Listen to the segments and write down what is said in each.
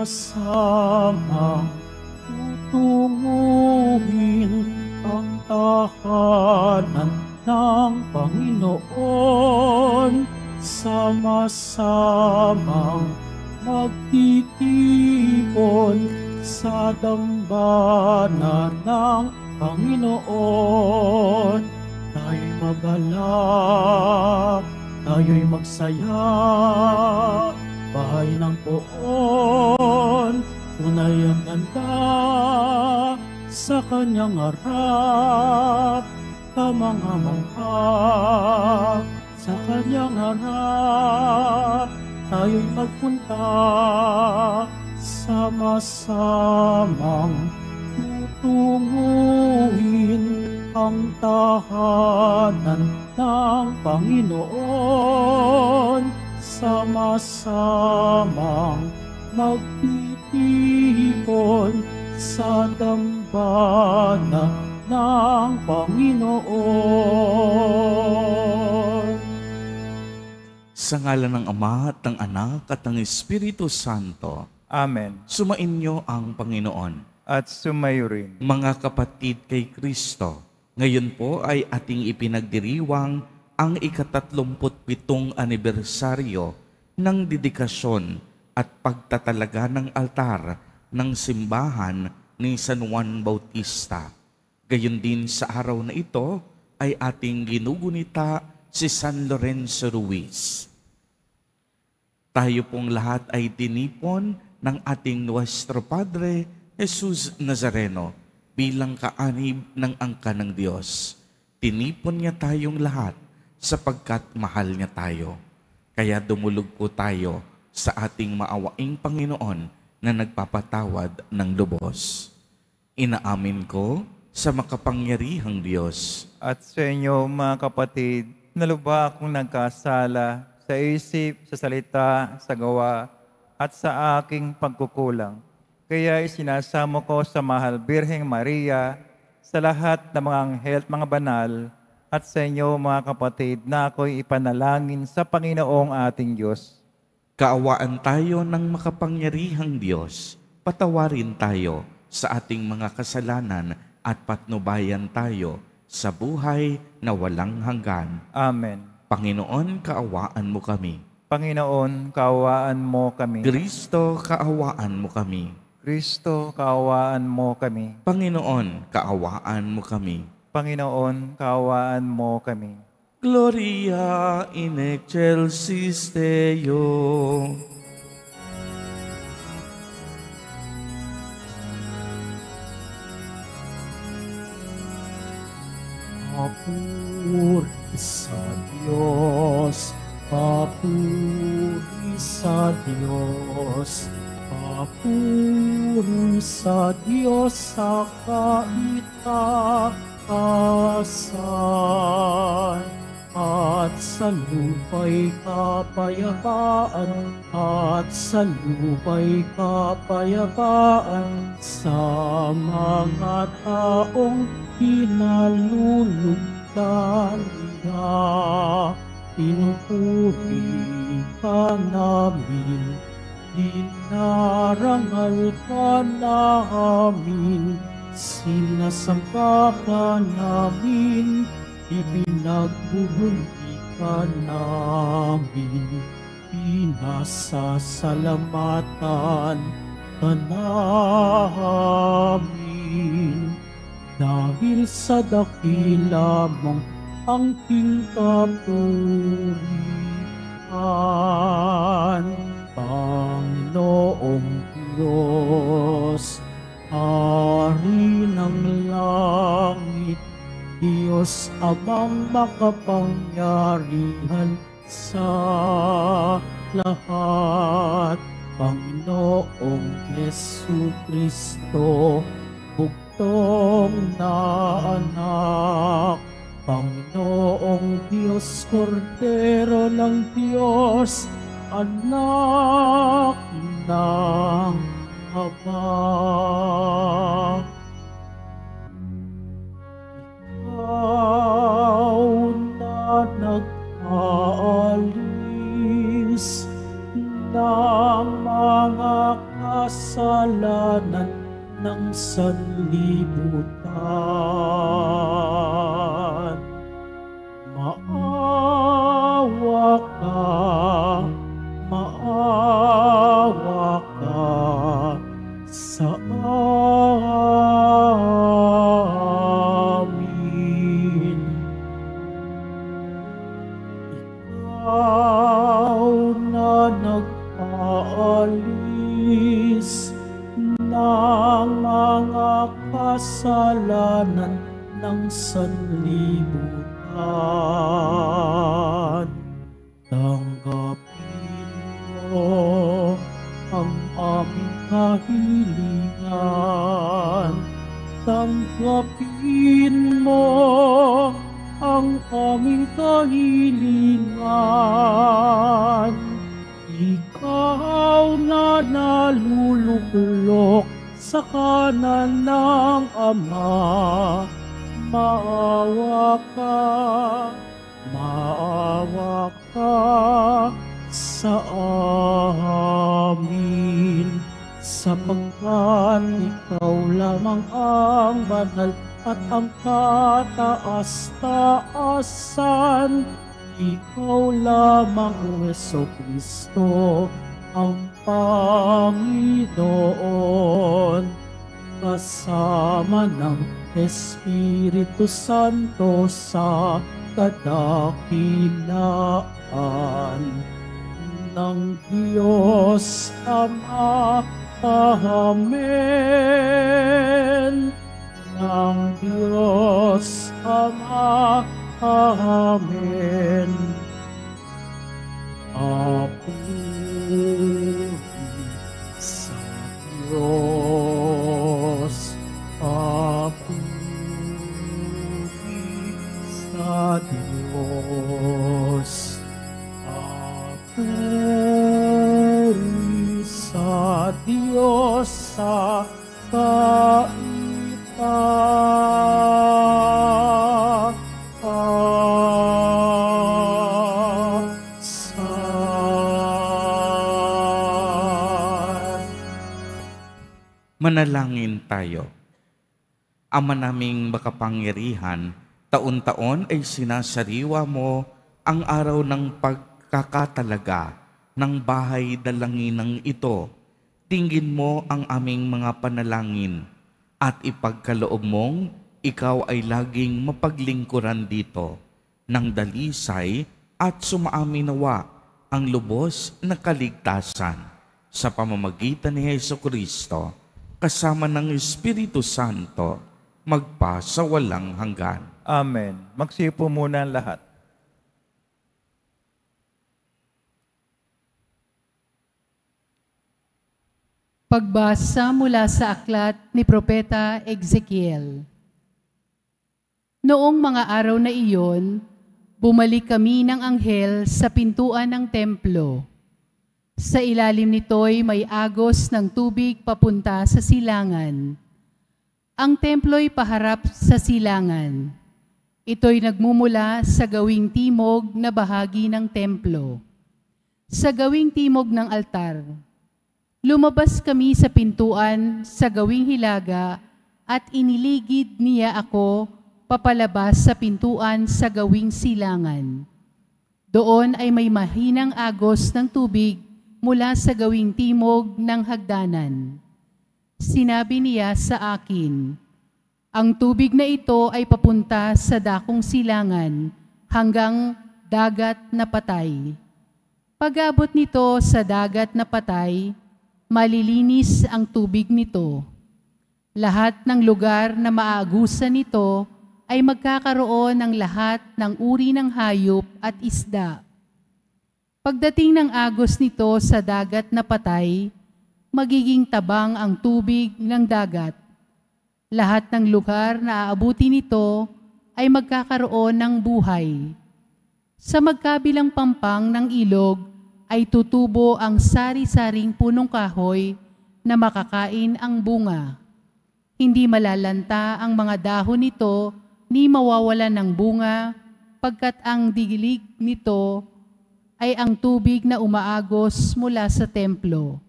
kasamang tutunguhin ang tahanan ng Panginoon, sama-samang magtitipon sa dambana ng Panginoon. Tayo'y magalak, tayo'y magsaya, bahay ng poon, tunay ang ganda sa kanyang harap, kamangha-mangha sa kanyang harap, tayo'y magpunta, sama-samang tutunguhin ang tahanan ng Panginoon, sama-samang magtitipon sa dambana ng Panginoon. Sa ngalan ng Ama at ng Anak at ng Espiritu Santo. Amen. Sumainyo ang Panginoon. At sumayo rin. Mga kapatid kay Kristo, ngayon po ay ating ipinagdiriwang ang 37 anibersaryo ng dedikasyon at pagtatalaga ng altar ng simbahan ni San Juan Bautista. Gayon din sa araw na ito ay ating ginugunita si San Lorenzo Ruiz. Tayo pong lahat ay tinipon ng ating Nuestro Padre Jesus Nazareno bilang kaanib ng angka ng Diyos. Tinipon niya tayong lahat sapagkat mahal niya tayo. Kaya dumulog po tayo sa ating maawaing Panginoon na nagpapatawad ng lubos. Inaamin ko sa makapangyarihang Diyos. At sa inyo mga kapatid, na lubha akong nagkasala sa isip, sa salita, sa gawa, at sa aking pagkukulang. Kaya isinasamo ko sa mahal Birheng Maria, sa lahat ng mga anghel at mga banal, at sa inyo mga kapatid na ako'y ipanalangin sa Panginoong ating Diyos. Kaawaan tayo ng makapangyarihang Diyos, patawarin tayo sa ating mga kasalanan at patnubayan tayo sa buhay na walang hanggan. Amen. Panginoon, kaawaan mo kami. Panginoon, kaawaan mo kami. Kristo, kaawaan mo kami. Kristo, kaawaan mo kami. Panginoon, kaawaan mo kami. Panginoon, kaawaan mo kami. Gloria in excelsis Deo. Papuri sa Diyos, papuri sa Diyos. Papuri sa Diyos sa kaitaasan at sa lupa'y kapayapaan, at sa lupa'y kapayapaan sa mga taong pinalulugdan niya. Pinupuri ka namin, dinarangal ka namin, sinasamba ka namin, ibinagbubunti ka namin, pinasasalamatan ka namin. Dahil sa dakila mong angking kapurihan, Panginoong Diyos, Hari ng langit, Diyos Amang makapangyarihan sa lahat. Panginoong Yesu Kristo, bugtong na anak, Panginoong Diyos, Kordero ng Diyos, anak ng Ama. Ikaw na nag-aalis ng mga kas ng sanlibutan. Maawa ka sa amin. Ikaw na nagpaalis ng mga kasalanan ng sanlibutan. Tanggapin mo ang aming kahilingan. Tanggapin mo ang aming kahilingan. Ikaw na naluluklok sa kanan ng Ama, maawa ka sa amin, sapagkat ikaw lamang ang banal at ang kataas-taasan. Ikaw lamang, Heso Kristo, ang Panginoon, kasama ng Espiritu Santo sa kadakilaan ng Diyos Ama. Amen. Ng Diyos Ama. Amen. Apo sa Diyos, Apo sa Diyos, Apo sa Diyos sa kaita. Manalangin tayo. Ama naming makapangyarihan, taon-taon ay sinasariwa mo ang araw ng pagkakatalaga ng bahay dalanginang ito. Tingin mo ang aming mga panalangin at ipagkaloob mong ikaw ay laging mapaglingkuran dito ng dalisay at sumaaminawa ang lubos na kaligtasan sa pamamagitan ni Heso Kristo, kasama ng Espiritu Santo, magpa sa walang hanggan. Amen. Magsipo muna ang lahat. Pagbasa mula sa aklat ni Propeta Ezekiel. Noong mga araw na iyon, bumalik kami ng anghel sa pintuan ng templo. Sa ilalim nito'y may agos ng tubig papunta sa silangan. Ang templo'y paharap sa silangan. Ito'y nagmumula sa gawing timog na bahagi ng templo. Sa gawing timog ng altar, lumabas kami sa pintuan sa gawing hilaga at iniligid niya ako papalabas sa pintuan sa gawing silangan. Doon ay may mahinang agos ng tubig mula sa gawing timog ng hagdanan. Sinabi niya sa akin, ang tubig na ito ay papunta sa dakong silangan hanggang dagat na patay. Pag-abot nito sa dagat na patay, malilinis ang tubig nito. Lahat ng lugar na maagusan nito ay magkakaroon ng lahat ng uri ng hayop at isda. Pagdating ng agos nito sa dagat na patay, magiging tabang ang tubig ng dagat. Lahat ng lugar na aabuti nito ay magkakaroon ng buhay. Sa magkabilang pampang ng ilog ay tutubo ang sari-saring punong kahoy na makakain ang bunga. Hindi malalanta ang mga dahon nito ni mawawala ng bunga, pagkat ang dilig nito ay ang tubig na umaagos mula sa templo.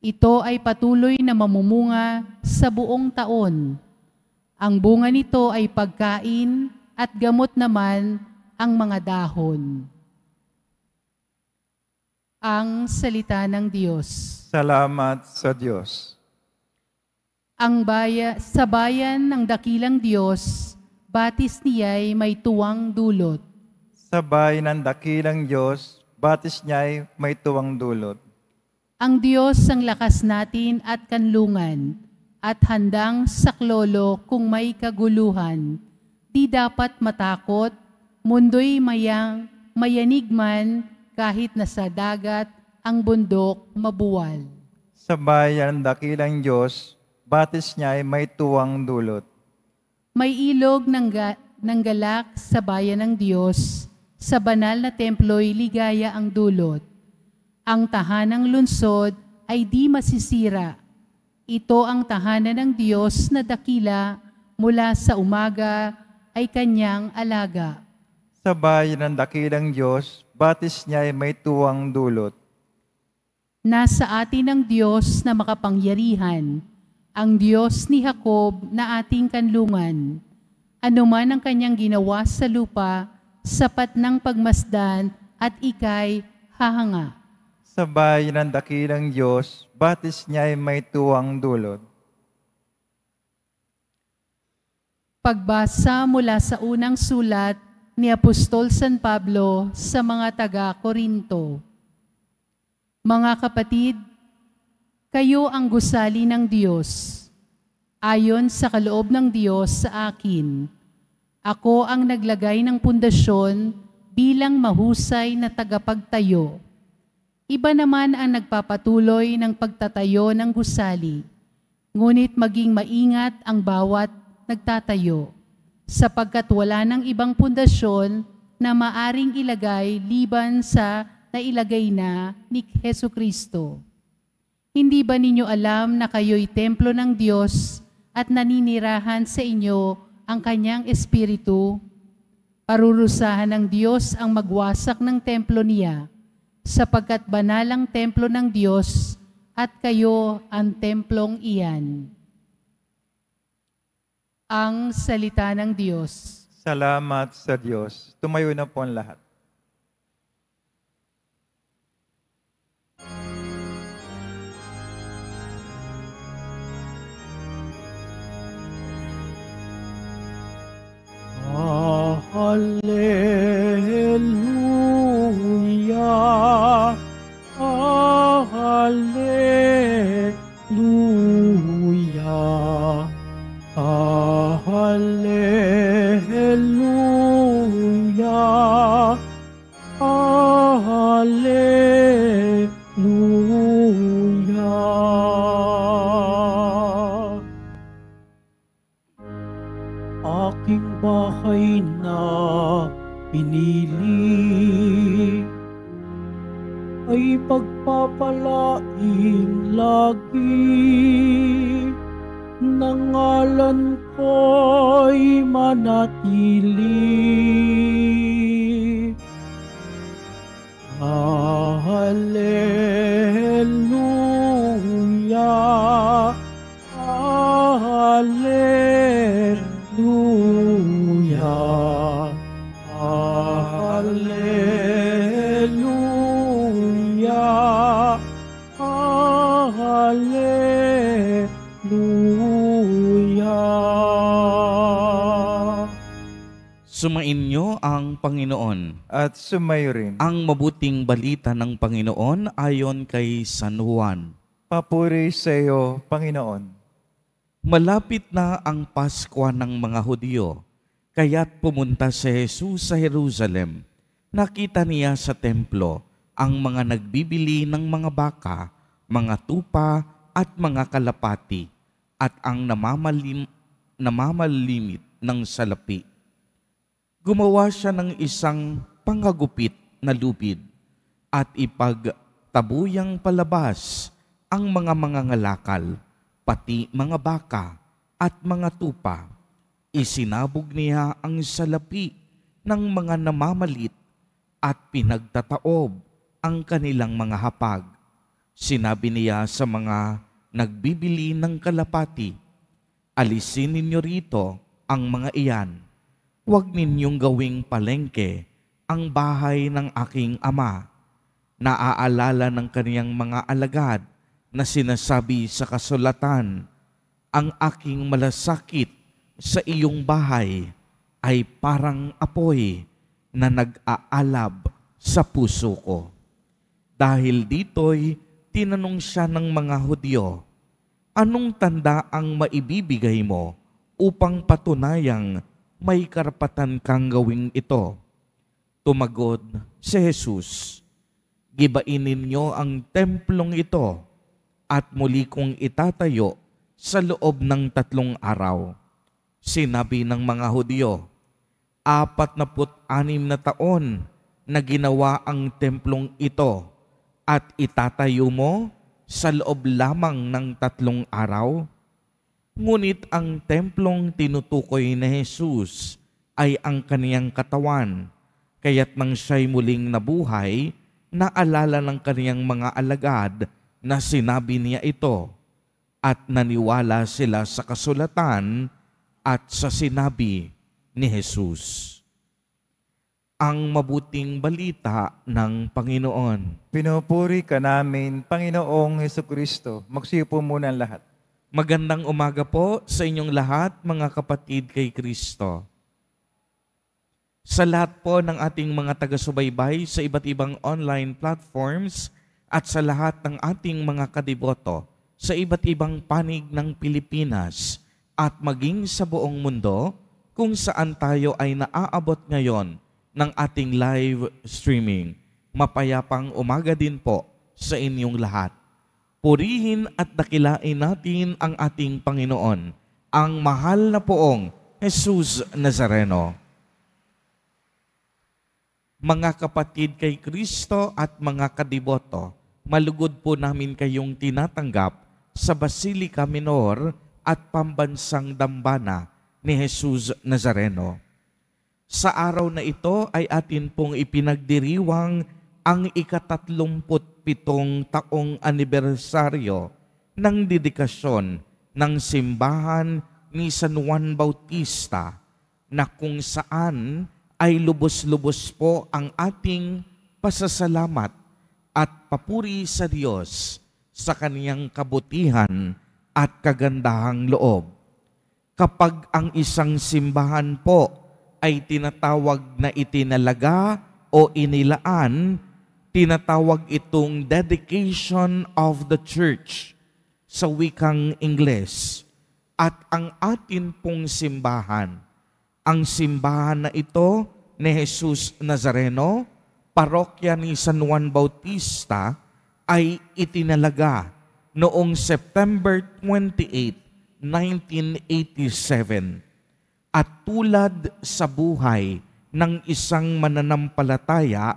Ito ay patuloy na mamumunga sa buong taon. Ang bunga nito ay pagkain at gamot naman ang mga dahon. Ang salita ng Diyos. Salamat sa Diyos. Sa bayan ng dakilang Diyos, batis niya'y may tuwang dulot. Sa bayan ng dakilang Diyos, batis niya'y may tuwang dulot. Ang Diyos ang lakas natin at kanlungan, at handang saklolo kung may kaguluhan. Di dapat matakot, mundo'y mayanigman, kahit nasa dagat ang bundok mabuwal. Sa bayan ng dakilang Diyos, batis niya ay may tuwang dulot. May ilog ng galak sa bayan ng Diyos, sa banal na templo'y ligaya ang dulot. Ang tahanang lunsod ay di masisira. Ito ang tahanan ng Diyos na dakila, mula sa umaga ay kanyang alaga. Sa bayan ng dakilang Diyos, batis niya ay may tuwang dulot. Nasa atin ang Diyos na makapangyarihan, ang Diyos ni Jacob na ating kanlungan. Ano man ang kanyang ginawa sa lupa, sapat ng pagmasdan at ika'y hahanga. Sa bayan ng dakilang Diyos, batis niya ay may tuwang dulot. Pagbasa mula sa unang sulat ni Apostol San Pablo sa mga taga-Korinto. Mga kapatid, kayo ang gusali ng Diyos, ayon sa kaloob ng Diyos sa akin. Ako ang naglagay ng pundasyon bilang mahusay na tagapagtayo. Iba naman ang nagpapatuloy ng pagtatayo ng gusali, ngunit maging maingat ang bawat nagtatayo, sapagkat wala ng ibang pundasyon na maaring ilagay liban sa nailagay na ni Jesucristo. Hindi ba ninyo alam na kayo'y templo ng Diyos at naninirahan sa inyo ang kanyang espiritu? Parurusahan ng Diyos ang magwasak ng templo niya, sapagkat banal ang templo ng Diyos at kayo ang templong iyan. Ang salita ng Diyos. Salamat sa Diyos. Tumayo na po ang lahat. Hallelujah. Hallelujah. Hallelujah. Hallelujah. Aking bahay na pinili ay pagpapalain lagi. Nangalan ko'y manatili. Hallelujah. Hallelujah. Hallelujah. Hallelujah. Sumainyo ang Panginoon at sumayo rin ang mabuting balita ng Panginoon ayon kay San Juan. Papuri sa iyo, Panginoon. Malapit na ang Pasko ng mga Hudyo, kaya't pumunta si Jesus sa Jerusalem. Nakita niya sa templo ang mga nagbibili ng mga baka, mga tupa at mga kalapati at ang namamalimit ng salapi. Gumawa siya ng isang panggagupit na lubid at ipagtabuyang palabas ang mga mangangalakal, pati mga baka at mga tupa. Isinabog niya ang salapi ng mga namamalit at pinagtataob ang kanilang mga hapag. Sinabi niya sa mga nagbibili ng kalapati, alisin ninyo rito ang mga iyan. Huwag ninyong gawing palengke ang bahay ng aking ama. Naaalala ng kaniyang mga alagad na sinasabi sa kasulatan, ang aking malasakit sa iyong bahay ay parang apoy na nag-aalab sa puso ko. Dahil dito'y tinanong siya ng mga Hudyo, anong tanda ang maibibigay mo upang patunayang may karapatan kang gawing ito? Tumagod si Jesus, gibain ninyo ang templong ito at muli kong itatayo sa loob ng 3 araw. Sinabi ng mga Hudyo, 46 na taon na ginawa ang templong ito at itatayo mo sa loob lamang ng 3 araw? Ngunit ang templong tinutukoy na Jesus ay ang kaniyang katawan, kaya't nang siya'y muling nabuhay, naalala ng kaniyang mga alagad na sinabi niya ito, at naniwala sila sa kasulatan at sa sinabi ni Jesus. Ang mabuting balita ng Panginoon. Pinupuri ka namin, Panginoong Jesucristo. Magsiyo po muna ang lahat. Magandang umaga po sa inyong lahat, mga kapatid kay Kristo. Sa lahat po ng ating mga taga-subaybay sa iba't ibang online platforms, at sa lahat ng ating mga kadiboto sa iba't ibang panig ng Pilipinas at maging sa buong mundo kung saan tayo ay naaabot ngayon ng ating live streaming. Mapayapang umaga din po sa inyong lahat. Purihin at dakilain natin ang ating Panginoon, ang mahal na poong Jesus Nazareno. Mga kapatid kay Kristo at mga kadiboto, malugod po namin kayong tinatanggap sa Basilica Minor at Pambansang Dambana ni Jesus Nazareno. Sa araw na ito ay atin pong ipinagdiriwang ang 37th anibersaryo ng dedikasyon ng simbahan ni San Juan Bautista, na kung saan ay lubos-lubos po ang ating pasasalamat at papuri sa Diyos sa kaniyang kabutihan at kagandahang loob. Kapag ang isang simbahan po ay tinatawag na itinalaga o inilaan, tinatawag itong dedication of the church sa wikang Ingles. At ang atin pong simbahan, ang simbahan na ito ni Jesus Nazareno, parokya ni San Juan Bautista, ay itinalaga noong September 28, 1987. At tulad sa buhay ng isang mananampalataya,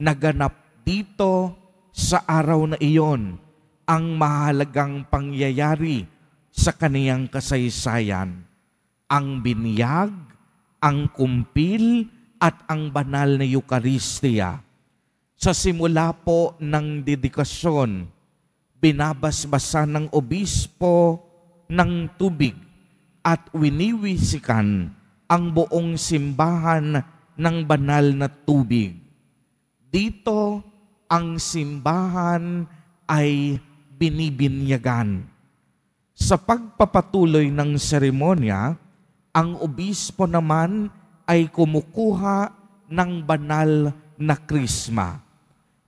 naganap dito sa araw na iyon ang mahalagang pangyayari sa kaniyang kasaysayan, ang binyag, ang kumpil, at ang banal na Eukaristiya. Sa simula po ng dedikasyon, binabasbasa ng obispo ng tubig at winiwisikan ang buong simbahan ng banal na tubig. Dito, ang simbahan ay binibinyagan. Sa pagpapatuloy ng seremonya, ang obispo naman ay kumukuha ng banal na krisma.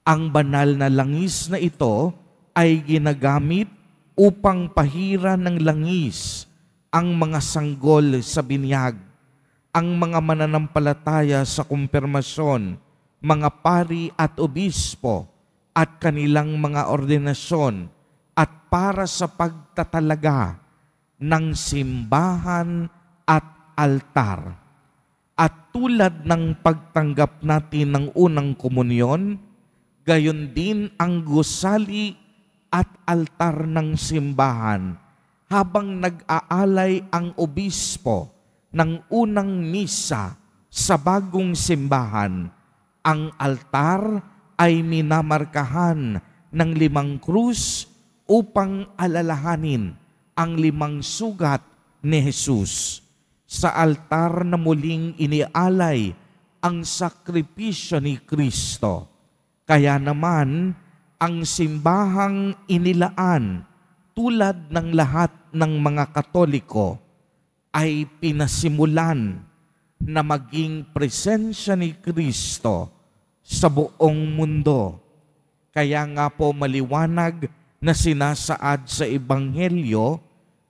Ang banal na langis na ito ay ginagamit upang pahira ng langis ang mga sanggol sa binyag, ang mga mananampalataya sa kumpirmasyon, mga pari at obispo at kanilang mga ordinasyon, at para sa pagtatalaga ng simbahan at altar. At tulad ng pagtanggap natin ng unang komunyon, gayon din ang gusali at altar ng simbahan habang nag-aalay ang obispo ng unang misa sa bagong simbahan. Ang altar ay minamarkahan ng 5 krus upang alalahanin ang 5 sugat ni Jesus. Sa altar na muling inialay ang sakripisyo ni Kristo. Kaya naman, ang simbahang inilaan tulad ng lahat ng mga Katoliko ay pinasimulan na maging presensya ni Kristo sa buong mundo. Kaya nga po maliwanag na sinasaad sa Ebanghelyo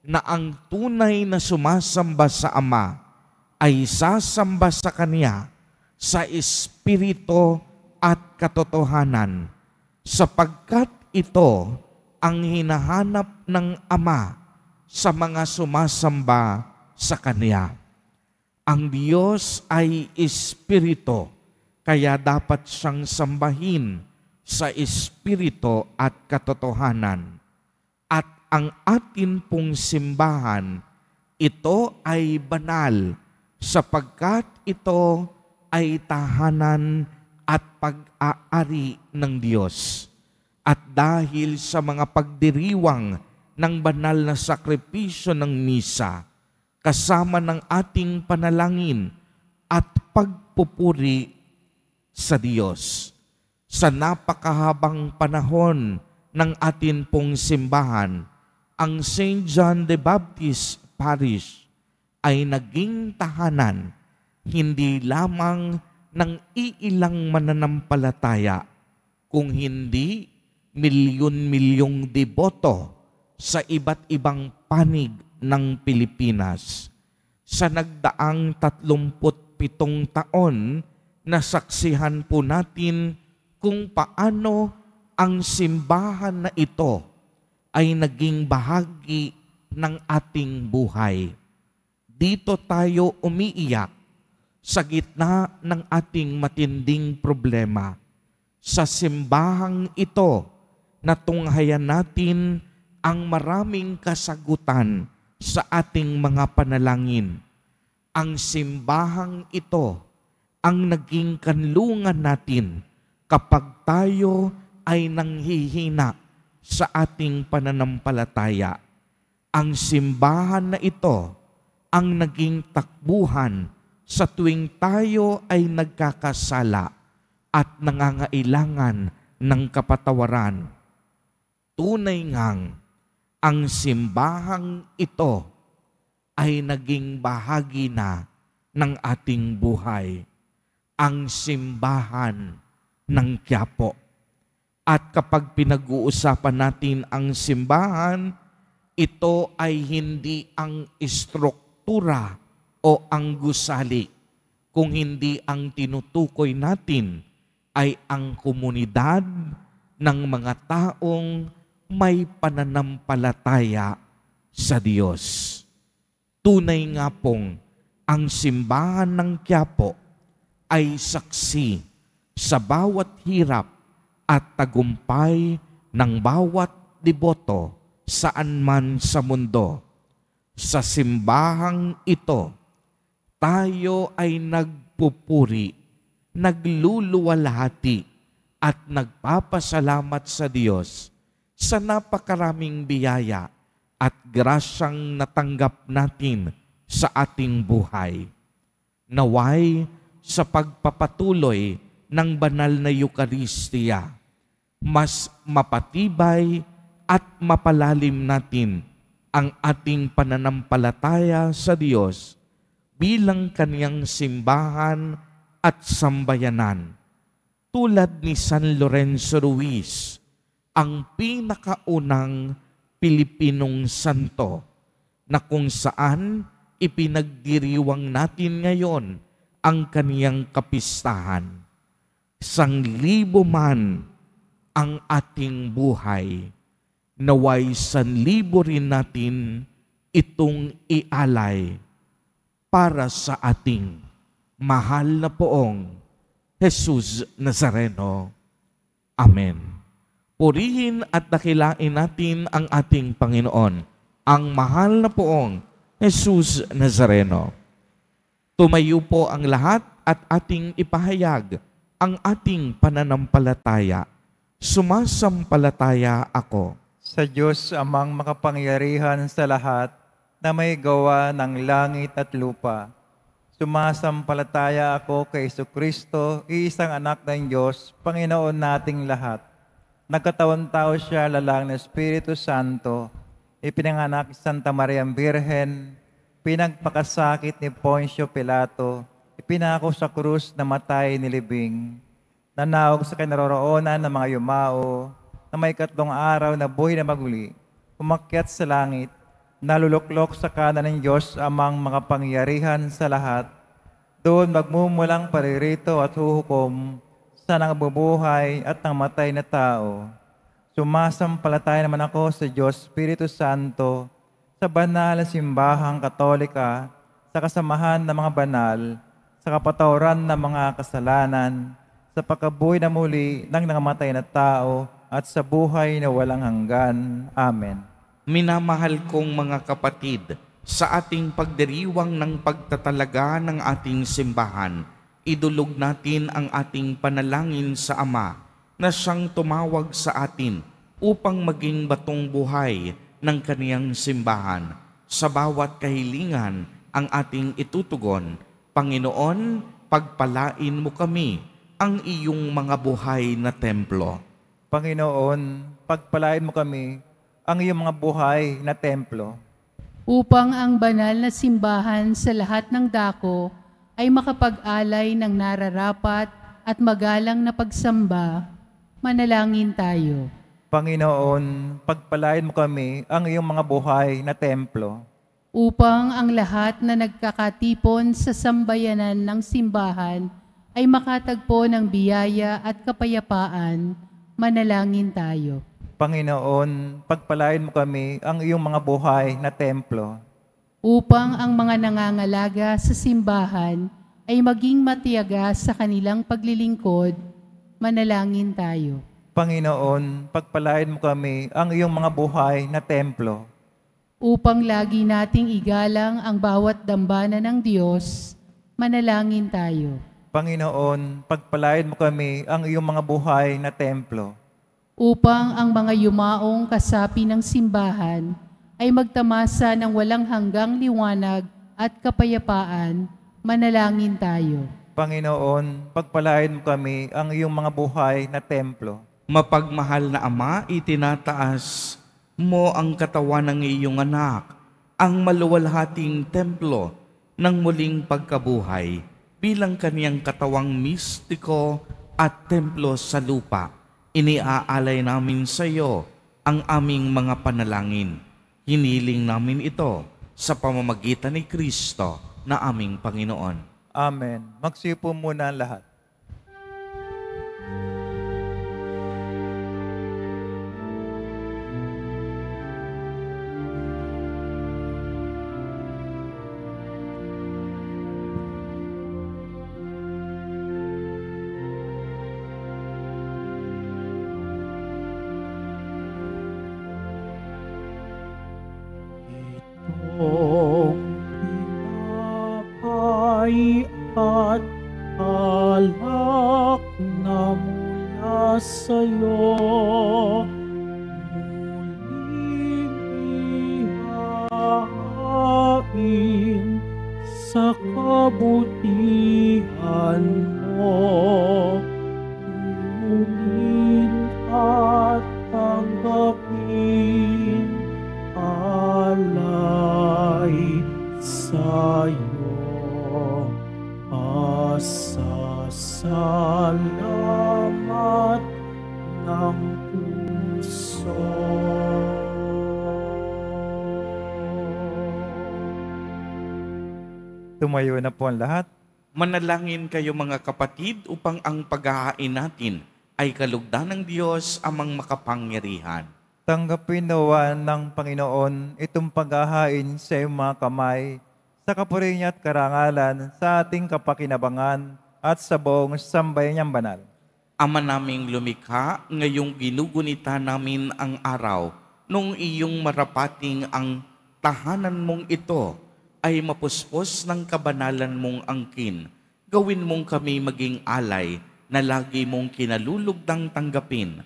na ang tunay na sumasamba sa Ama ay sasamba sa Kanya sa Espiritu at katotohanan, sapagkat ito ang hinahanap ng Ama sa mga sumasamba sa Kanya. Ang Diyos ay Espiritu, kaya dapat siyang sambahin sa Espiritu at katotohanan. At ang atin pong simbahan, ito ay banal sapagkat ito ay tahanan at pag-aari ng Diyos. At dahil sa mga pagdiriwang ng banal na sakripisyo ng misa, kasama ng ating panalangin at pagpupuri sa Diyos, sa napakahabang panahon ng atin pong simbahan, ang St. John the Baptist Parish ay naging tahanan hindi lamang ng iilang mananampalataya, kung hindi milyon-milyong deboto sa iba't ibang panig ng Pilipinas. Sa nagdaang 37 taon, nasaksihan po natin kung paano ang simbahan na ito ay naging bahagi ng ating buhay. Dito tayo umiiyak sa gitna ng ating matinding problema. Sa simbahang ito, natunghayan natin ang maraming kasagutan sa ating mga panalangin. Ang simbahang ito ang naging kanlungan natin kapag tayo ay nanghihina sa ating pananampalataya. Ang simbahan na ito ang naging takbuhan sa tuwing tayo ay nagkakasala at nangangailangan ng kapatawaran. Tunay ngang ang simbahang ito ay naging bahagi na ng ating buhay. Ang simbahan ng Quiapo. At kapag pinag-uusapan natin ang simbahan, ito ay hindi ang istruktura o ang gusali, kung hindi ang tinutukoy natin ay ang komunidad ng mga taong may pananampalataya sa Diyos. Tunay nga pong ang simbahan ng Quiapo ay saksi sa bawat hirap at tagumpay ng bawat deboto saan man sa mundo. Sa simbahang ito, tayo ay nagpupuri, nagluluwalhati, at nagpapasalamat sa Diyos sa napakaraming biyaya at grasyang natanggap natin sa ating buhay. Naway sa pagpapatuloy ng banal na Eukaristiya, mas mapatibay at mapalalim natin ang ating pananampalataya sa Diyos bilang Kaniyang simbahan at sambayanan. Tulad ni San Lorenzo Ruiz, ang pinakaunang Pilipinong santo na kung saan ipinagdiriwang natin ngayon ang Kaniyang kapistahan. 1,000 man ang ating buhay, naway 1,000 rin natin itong ialay para sa ating mahal na Poong Jesus Nazareno. Amen. Purihin at dakilain natin ang ating Panginoon, ang mahal na Poong Jesus Nazareno. Tumayo po ang lahat at ating ipahayag ang ating pananampalataya. sumasampalataya ako sa Diyos amang makapangyarihan sa lahat na may gawa ng langit at lupa. Sumasampalataya ako kay Jesucristo, iisang anak ng Diyos, Panginoon nating lahat. Nagkatawang tao siya, lalang na Espiritu Santo, ipinanganak ni Santa Maria Birhen, pinagpakasakit ni Poncio Pilato, ipinako sa krus na matay nilibing, nanawag sa kinaroroonan ng mga yumao, na may katlong araw na buhay na maguli, umakyat sa langit, naluluklok sa kanan ng Diyos amang makapangyarihan sa lahat. Doon magmumulang paririto at huhukom sa nangbubuhay at namatay na tao. Sumasampalataya naman ako sa Diyos Espiritu Santo, sa banal na simbahang katolika, sa kasamahan ng mga banal, sa kapatawaran ng mga kasalanan, sa pagkabuhay na muli ng nangamatay na tao, at sa buhay na walang hanggan. Amen. Minamahal kong mga kapatid, sa ating pagdiriwang ng pagtatalaga ng ating simbahan, idulog natin ang ating panalangin sa Ama na siyang tumawag sa atin upang maging batong buhay ng kaniyang simbahan. Sa bawat kahilingan ang ating itutugon, Panginoon, pagpalain mo kami, ang iyong mga buhay na templo. Panginoon, pagpalain mo kami, ang iyong mga buhay na templo. Upang ang banal na simbahan sa lahat ng dako ay makapag-alay ng nararapat at magalang na pagsamba, manalangin tayo. Panginoon, pagpalain mo kami, ang iyong mga buhay na templo. Upang ang lahat na nagkakatipon sa sambayanan ng simbahan ay makatagpo ng biyaya at kapayapaan, manalangin tayo. Panginoon, pagpalain mo kami, ang iyong mga buhay na templo. Upang ang mga nangangalaga sa simbahan ay maging matiyaga sa kanilang paglilingkod, manalangin tayo. Panginoon, pagpalain mo kami, ang iyong mga buhay na templo. Upang lagi nating igalang ang bawat dambana ng Diyos, manalangin tayo. Panginoon, pagpalain mo kami, ang iyong mga buhay na templo. Upang ang mga yumaong kasapi ng simbahan ay magtamasa ng walang hanggang liwanag at kapayapaan, manalangin tayo. Panginoon, pagpalain mo kami, ang iyong mga buhay na templo. Mapagmahal na Ama, itinataas mo ang katawan ng iyong anak, ang maluwalhating templo ng muling pagkabuhay bilang kaniyang katawang mistiko at templo sa lupa. Iniaalay namin sa iyo ang aming mga panalangin. Hiniling namin ito sa pamamagitan ni Kristo na aming Panginoon. Amen. Magsipo muna lahat. Tumayo na po ang lahat. Manalangin kayo mga kapatid upang ang paghahain natin ay kalugdan ng Diyos amang makapangyarihan. Tanggapin nawa ng Panginoon itong paghahain sa iyong mga kamay, sa kapuri niya at karangalan, sa ating kapakinabangan at sa buong sambayan niyang banal. Ama naming lumikha, ngayong ginugunita namin ang araw nung iyong marapating ang tahanan mong ito ay mapuspos ng kabanalan mong angkin. Gawin mong kami maging alay na lagi mong kinalulugdang tanggapin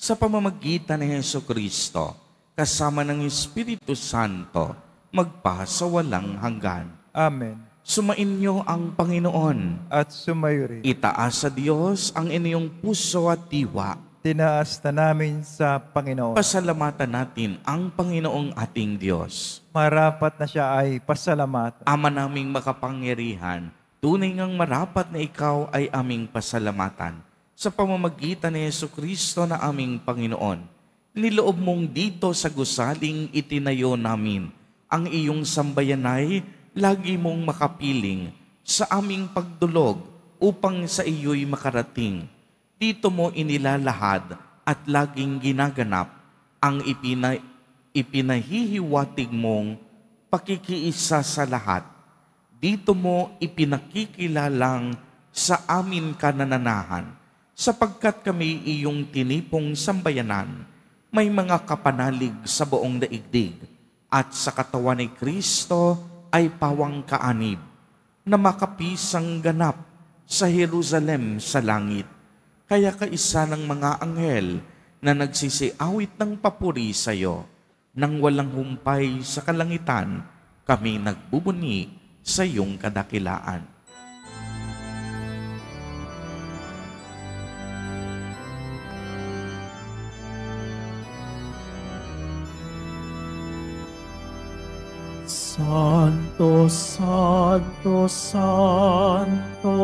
sa pamamagitan ni Jesucristo, kasama ng Espiritu Santo, magpa sa walang hanggan. Amen. Sumainyo ang Panginoon at sumayo rin. Itaas sa Diyos ang inyong puso at diwa. Tinaas na namin sa Panginoon. Pasalamatan natin ang Panginoong ating Diyos. Marapat na siya ay pasalamatan. Ama naming makapangyarihan, tunay ngang marapat na ikaw ay aming pasalamatan. Sa pamamagitan ni Jesucristo na aming Panginoon, niloob mong dito sa gusaling itinayo namin ang iyong sambayanay, lagi mong makapiling sa aming pagdulog upang sa iyo'y makarating. Dito mo inilalahad at laging ginaganap ang ipinahihiwatig mong pakikiisa sa lahat. Dito mo ipinakikilalang sa amin kanananahan, sapagkat kami iyong tinipong sambayanan, may mga kapanalig sa buong daigdig, at sa katawan ni Kristo ay pawang kaanib, na makapisang ganap sa Jerusalem sa langit. Kaya kaisa ng mga anghel na nagsisiawit ng papuri sa iyo, nang walang humpay sa kalangitan, kami nagbubuni sa iyong kadakilaan. Santo, Santo, Santo,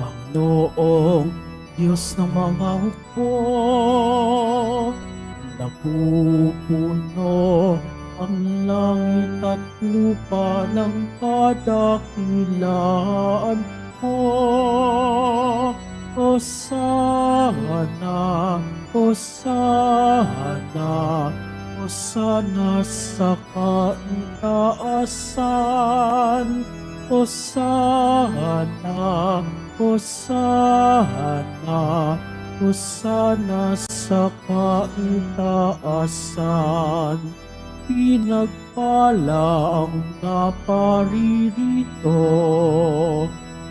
Panginoong Diyos na mga upo, napupuno ang langit at lupa ng kadakilaan ko. Hosana, Hosana, Hosana sa kaitaasan. Hosana, Hosana, Hosana sa kaitaasan. Pinagpala ang naparirito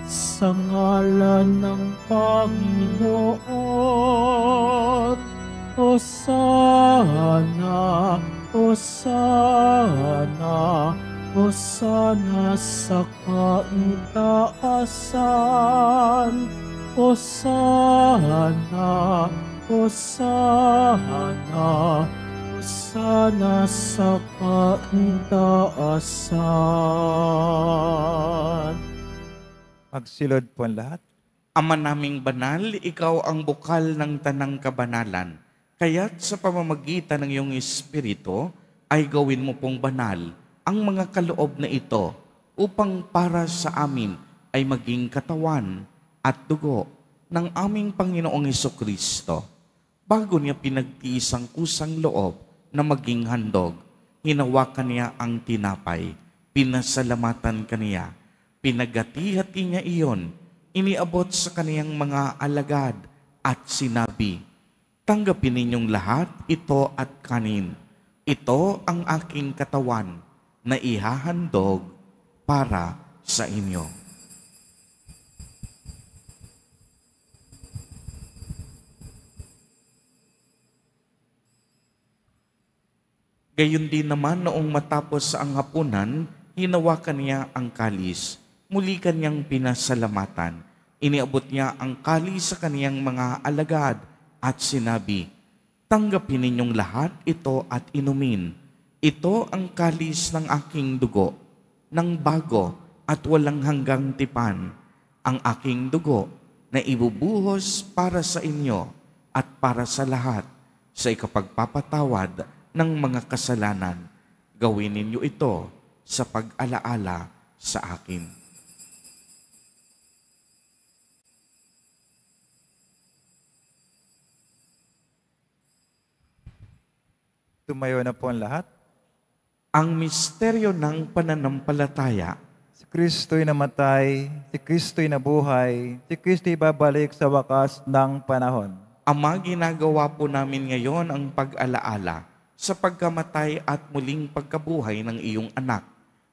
sa ngalan ng Panginoon. Hosana, Hosana, Hosana sa kaitaasan. Hosana, Hosana, Hosana sa kaitaasan. Magsilod po ang lahat. Ama naming banal, ikaw ang bukal ng tanang kabanalan. Kaya't sa pamamagitan ng iyong Espiritu ay gawin mo pong banal ang mga kaloob na ito, upang para sa amin ay maging katawan at dugo ng aming Panginoong Jesucristo. Bago niya pinagtiis ang kusang loob na maging handog, hinawakan niya ang tinapay, pinasalamatan kaniya, pinagati-hati niya iyon, iniabot sa kaniyang mga alagad at sinabi, "Tanggapin ninyong lahat ito at kanin. Ito ang aking katawan na ihahandog para sa inyo." Gayon din naman, noong matapos ang hapunan, hinawakan niya ang kalis, muli kanyang pinasalamatan. Iniabot niya ang kalis sa kaniyang mga alagad at sinabi, "Tanggapin ninyong lahat ito at inumin. Ito ang kalis ng aking dugo, ng bago at walang hanggang tipan, ang aking dugo na ibubuhos para sa inyo at para sa lahat sa ikapagpapatawad ng mga kasalanan. Gawin ninyo ito sa pag-alaala sa akin." Tumayo na po ang lahat. Ang misteryo ng pananampalataya. Si Kristo'y namatay, si Kristo'y nabuhay, si Kristo'y babalik sa wakas ng panahon. Ama, ginagawa po namin ngayon ang pag-alaala sa pagkamatay at muling pagkabuhay ng iyong anak.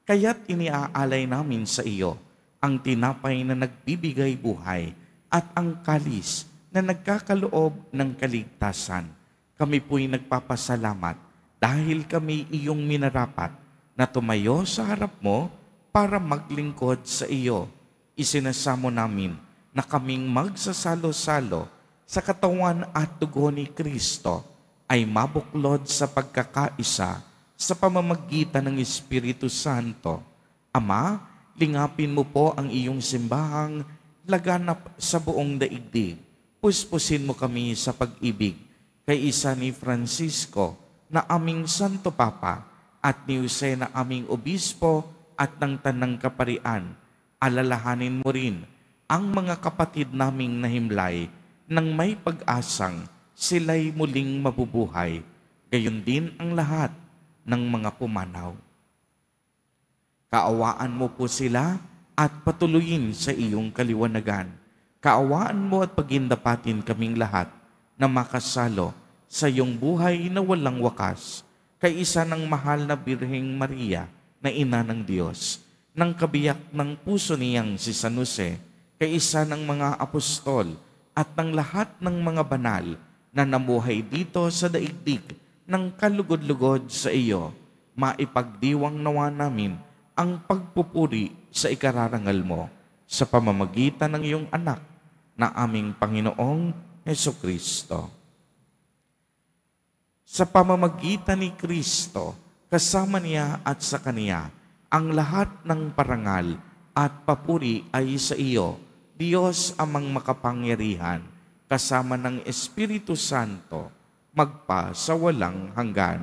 Kaya't iniaalay namin sa iyo ang tinapay na nagbibigay buhay at ang kalis na nagkakaloob ng kaligtasan. Kami po'y nagpapasalamat dahil kami iyong minarapat na tumayo sa harap mo para maglingkod sa iyo. Isinasamo namin na kaming magsasalo-salo sa katawan at dugo ni Kristo ay mabuklod sa pagkakaisa sa pamamagitan ng Espiritu Santo. Ama, lingapin mo po ang iyong simbahang laganap sa buong daigdig. Puspusin mo kami sa pag-ibig kay isa ni Francisco na aming Santo Papa at ni Jose na aming Obispo at ng Tanang Kaparian. Alalahanin mo rin ang mga kapatid naming nahimlay nang may pag-asang sila'y muling mabubuhay. Gayon din ang lahat ng mga pumanaw. Kaawaan mo po sila at patuloyin sa iyong kaliwanagan. Kaawaan mo at pagindapatin kaming lahat na makasalo sa iyong buhay na walang wakas kay isa ng mahal na Birheng Maria na Ina ng Diyos, ng kabiyak ng puso niyang si San Jose, kay isa ng mga apostol at ng lahat ng mga banal na namuhay dito sa daigdig ng kalugod-lugod sa iyo. Maipagdiwang nawa namin ang pagpupuri sa ikararangal mo sa pamamagitan ng iyong anak na aming Panginoong Jesucristo. Sa pamamagitan ni Kristo, kasama niya at sa kaniya, ang lahat ng parangal at papuri ay sa iyo, Diyos amang makapangyarihan, kasama ng Espiritu Santo, magpa sa walang hanggan.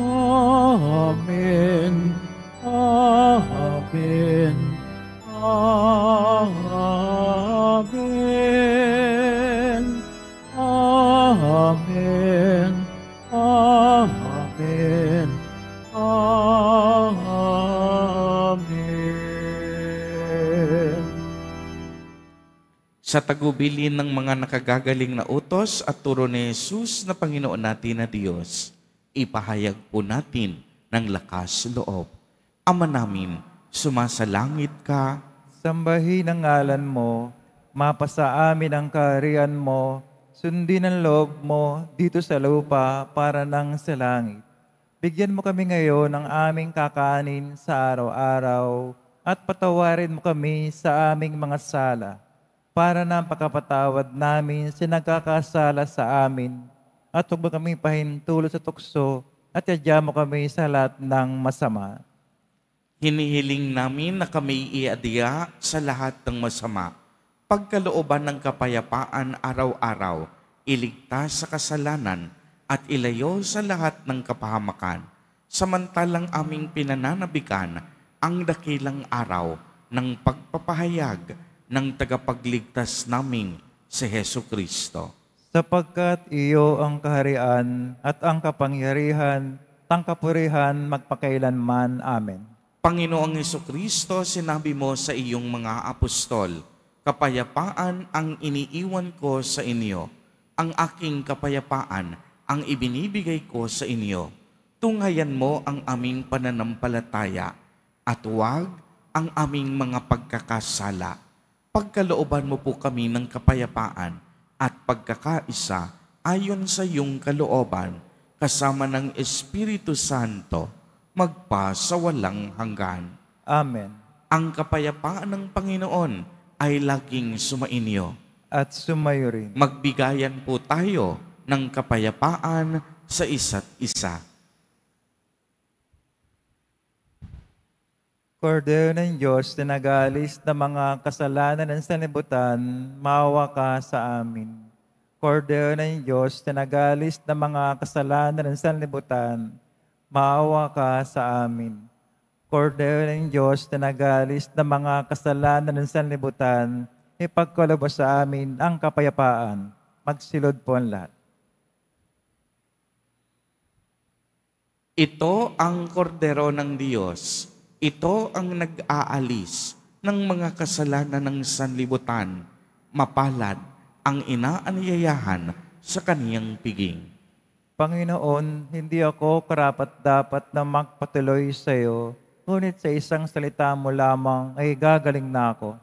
Amen. Amen. Amen. Amen. Amen. Amen. Sa tagubilin ng mga nakagagaling na utos at turo ni Jesus na Panginoon natin na Diyos, ipahayag po natin ng lakas loob. Ama namin, sumasalangit ka. Sambahin ang ngalan mo, mapasa amin ang kaharian mo, sundin ang loob mo dito sa lupa para nang sa langit. Bigyan mo kami ngayon ng aming kakanin sa araw-araw at patawarin mo kami sa aming mga sala para nang pagpatawad namin sa nagkakasala sa amin. At huwag mo kami pahintulo sa tukso at yadya mo kami sa lahat ng masama. Hinihiling namin na kami iadya sa lahat ng masama. Pagkalooban ng kapayapaan araw-araw, iligtas sa kasalanan at ilayo sa lahat ng kapahamakan. Samantalang aming pinananabikan ang dakilang araw ng pagpapahayag ng tagapagligtas naming si Jesucristo. Sapagkat iyo ang kaharian at ang kapangyarihan, tangkapurihan magpakailanman. Amen. Panginoong Jesucristo, sinabi mo sa iyong mga apostol, kapayapaan ang iniiwan ko sa inyo, ang aking kapayapaan ang ibinibigay ko sa inyo. Tunghayan mo ang aming pananampalataya at huwag ang aming mga pagkakasala. Pagkalooban mo po kami ng kapayapaan at pagkakaisa ayon sa iyong kalooban, kasama ng Espiritu Santo, magpa sa walang hanggan. Amen. Ang kapayapaan ng Panginoon ay laging sumainyo. At sumayo rin. Magbigayan po tayo ng kapayapaan sa isa't isa. Cordero ng Diyos na nag-aalis ng mga kasalanan ng sanlibutan, maawa ka sa amin. Cordero ng Diyos na nag-aalis ng mga kasalanan ng sanlibutan, maawa ka sa amin. Cordero ng Diyos na nag-aalis ng mga kasalanan ng sanlibutan, ipagkaloob sa amin ang kapayapaan. Magsilod po ang lahat. Ito ang Cordero ng Diyos. Ito ang nag-aalis ng mga kasalanan ng sanlibutan. Mapalad ang inaanyayahan sa kaniyang piging. Panginoon, hindi ako karapat-dapat na magpatuloy sa iyo, ngunit sa isang salita mo lamang ay gagaling na ako.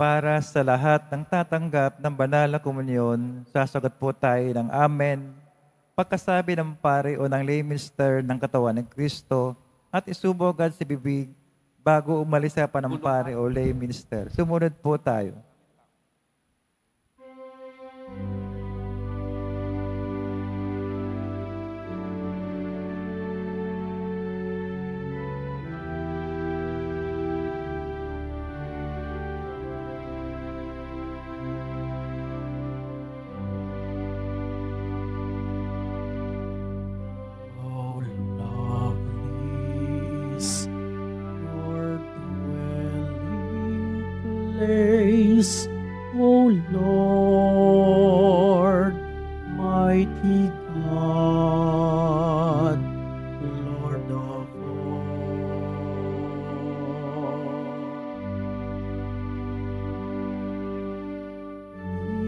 para sa lahat ng tatanggap ng banal na komunyon, sasagot po tayo ng Amen, pagkasabi ng pare o ng lay minister ng katawan ng Kristo, at isubog agad sa bibig bago umalis sa panampare o lay minister. Sumunod po tayo. O Lord, mighty God, Lord of all,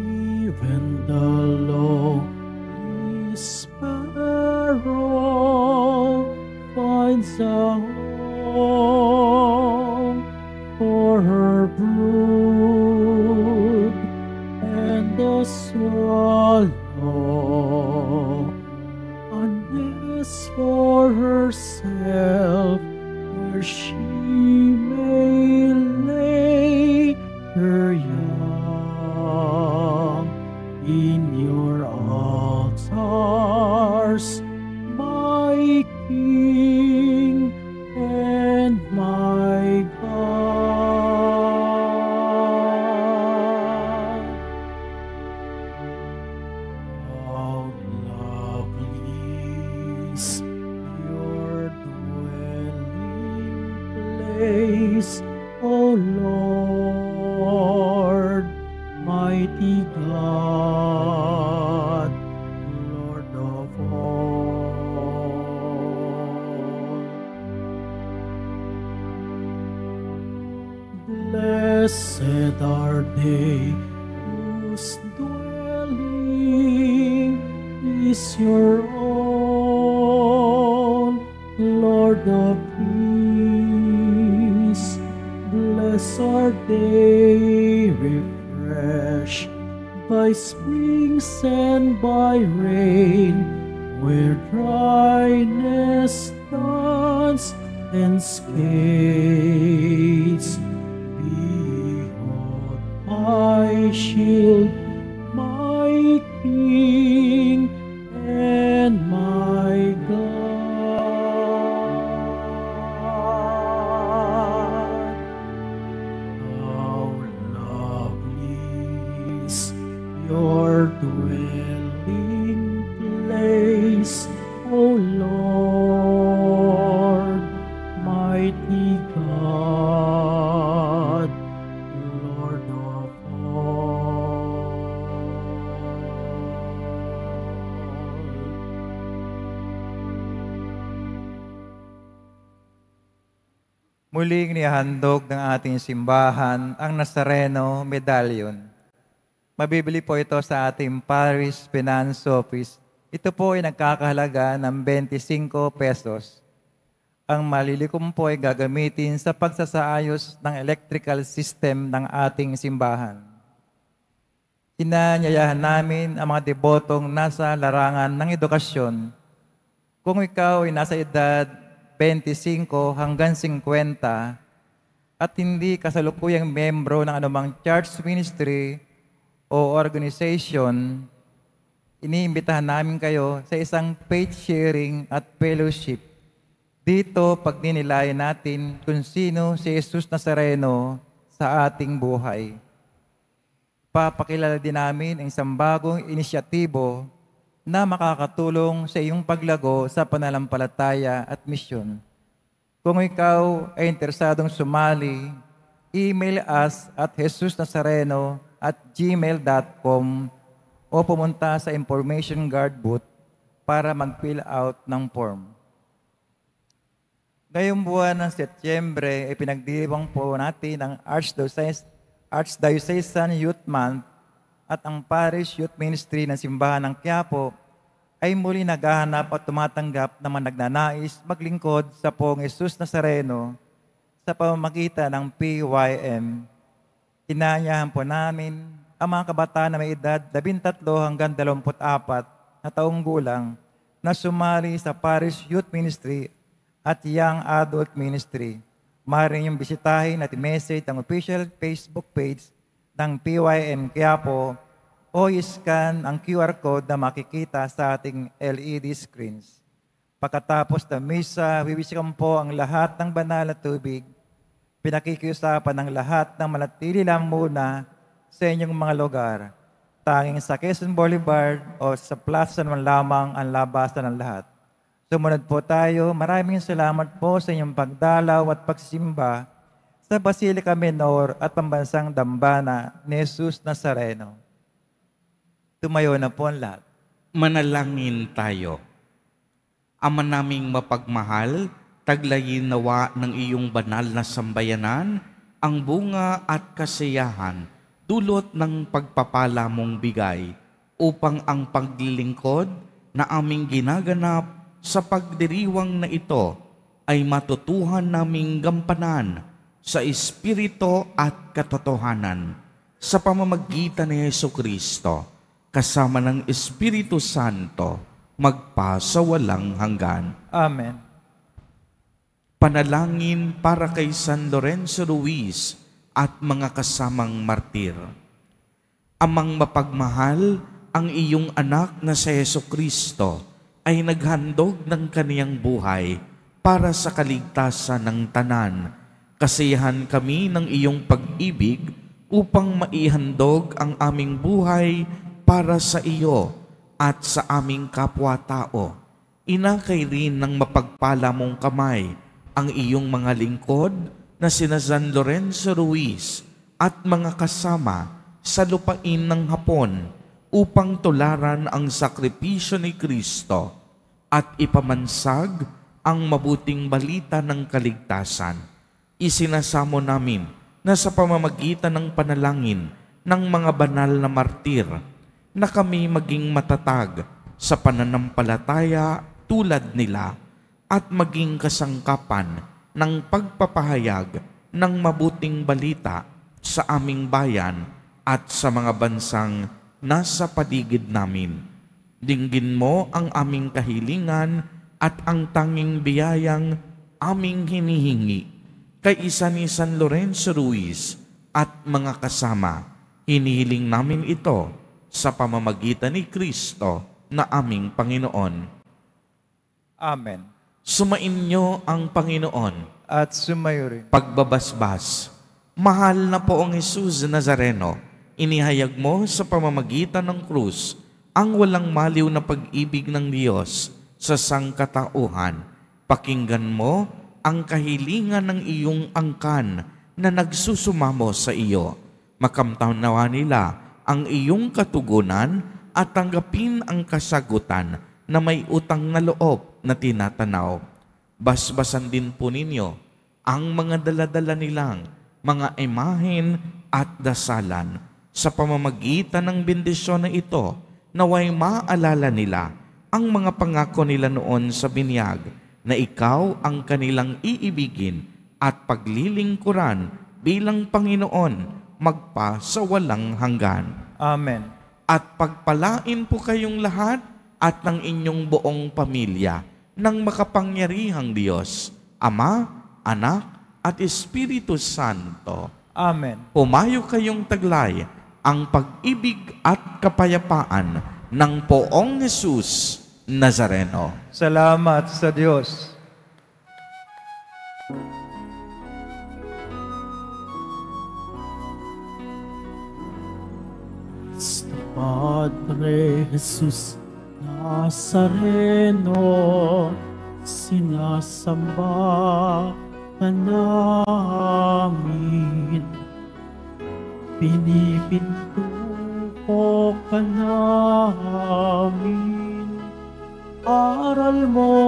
even the lowly sparrow finds a home for her brood. Swallow, unless for herself, where she may lay her young in your altars, my King and my God. O Lord, mighty God, Lord of all, blessed are they whose dwelling is your own, Lord of blessed are they, refreshed by springs and by rain, where dryness dance and skates. Behold my shield, my King and my God. Your dwelling place, O Lord, mighty God, Lord of all. Muling nihandog ng ating simbahan ang Nazareno Medallion. Mabibili po ito sa ating Parish Finance Office. Ito po ay nagkakahalaga ng 25 pesos. Ang malilikom po ay gagamitin sa pagsasaayos ng electrical system ng ating simbahan. Inanyayahan namin ang mga debotong nasa larangan ng edukasyon. Kung ikaw ay nasa edad 25 hanggang 50 at hindi kasalukuyang membro ng anumang church ministry o organization, iniimbitahan namin kayo sa isang faith sharing at fellowship. Dito, pagninilayan natin kung sino si Jesus Nazareno sa ating buhay. Papakilala din namin ang isang bagong inisyatibo na makakatulong sa iyong paglago sa pananampalataya at misyon. Kung ikaw ay interesadong sumali, email us at jesusnazareno@gmail.com o pumunta sa information guard booth para mag-fill out ng form. Ngayong buwan ng Setyembre, ipinagdiriwang po natin ang Archdiocesan Youth Month at ang Parish Youth Ministry ng Simbahan ng Quiapo ay muli naghahanap at tumatanggap ng mga nagnanais maglingkod sa Poong Jesus Nazareno sa pamamagitan ng PYM. Inaanyahan po namin ang mga kabataan na may edad 13 hanggang 24 na taong gulang na sumali sa Parish Youth Ministry at Young Adult Ministry. Maaari niyong bisitahin at message ang official Facebook page ng PYM Quiapo o i-scan ang QR code na makikita sa ating LED screens. Pagkatapos ng misa, wiwisikan po ang lahat ng banal at tubig. Pinakikiusapan ng lahat ng manatili lang muna sa inyong mga lugar. Tanging sa Quezon Boulevard o sa Plaza naman lamang ang labasan ng lahat. Sumunod po tayo. Maraming salamat po sa inyong pagdalaw at pagsimba sa Basilica Minor at Pambansang Dambana ni Jesus Nazareno. Tumayo na po ang lahat. Manalangin tayo. Ama naming mapagmahal, taglayin nawa ng iyong banal na sambayanan ang bunga at kasiyahan dulot ng pagpapala mong bigay upang ang paglilingkod na aming ginaganap sa pagdiriwang na ito ay matutuhan naming gampanan sa espiritu at katotohanan sa pamamagitan ni Jesucristo kasama ng Espiritu Santo magpasawalang hanggan. Amen. Panalangin para kay San Lorenzo Ruiz at mga kasamang martir. Amang mapagmahal, ang iyong anak na si Jesucristo ay naghandog ng kaniyang buhay para sa kaligtasan ng tanan. Kasiyahan kami ng iyong pag-ibig upang maihandog ang aming buhay para sa iyo at sa aming kapwa-tao. Inakay rin ng mapagpala mong kamay ang iyong mga lingkod na sina San Lorenzo Ruiz at mga kasama sa lupain ng hapon upang tularan ang sakripisyo ni Kristo at ipamansag ang mabuting balita ng kaligtasan. Isinasamo namin na sa pamamagitan ng panalangin ng mga banal na martir na kami maging matatag sa pananampalataya tulad nila at maging kasangkapan ng pagpapahayag ng mabuting balita sa aming bayan at sa mga bansang nasa paligid namin. Dinggin mo ang aming kahilingan at ang tanging biyayang aming hinihingi. Kay isa ni San Lorenzo Ruiz at mga kasama, hinihiling namin ito sa pamamagitan ni Kristo na aming Panginoon. Amen. Sumainyo ang Panginoon at sumayo rin. Pagbabasbas. Mahal na Poong Jesus Nazareno, inihayag mo sa pamamagitan ng krus ang walang maliw na pag-ibig ng Diyos sa sangkatauhan. Pakinggan mo ang kahilingan ng iyong angkan na nagsusumamo sa iyo. Makamtanawa nila ang iyong katugunan at tanggapin ang kasagutan na may utang na loob na tinatanaw. Basbasan din po ninyo ang mga daladala nilang mga imahen at dasalan sa pamamagitan ng bendisyon na ito naway maalala nila ang mga pangako nila noon sa binyag na ikaw ang kanilang iibigin at paglilingkuran bilang Panginoon magpasawalang hanggan. Amen. At pagpalain po kayong lahat at ng inyong buong pamilya ng makapangyarihang Diyos, Ama, Anak, at Espiritu Santo. Amen. Pumayo kayong taglay ang pag-ibig at kapayapaan ng Poong Jesus Nazareno. Salamat sa Diyos. Nuestro Padre Jesus Nazareno, sinasamba ka namin. Pinipintuko ka namin. Aral mo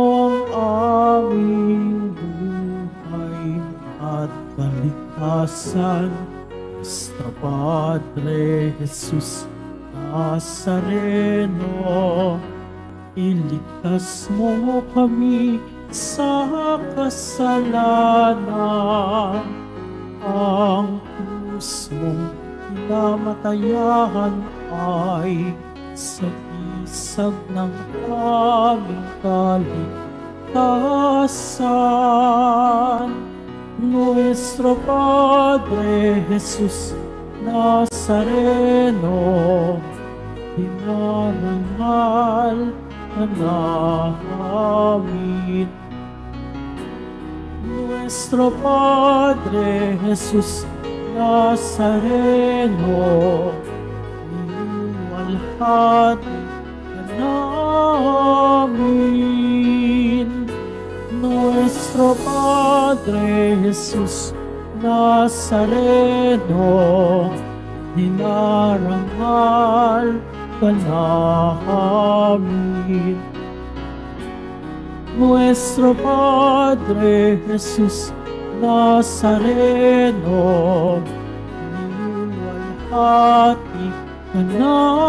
ang aming buhay at kaligtasan. Nuestro Padre Jesus Nazareno, iligtas mo kami sa kasalanan. Ang krus Diyos mong pinamatayan ay sa isag ng aming kaligtasan. Nuestro Padre Jesus Nazareno, pinanangal na namin. Nuestro Padre Jesus Nazareno, iniwalhati na namin. Nuestro Padre Jesus Nazareno, dinarangal ka namin. Nuestro Padre Jesus Nazareno, iniwalhati ka namin.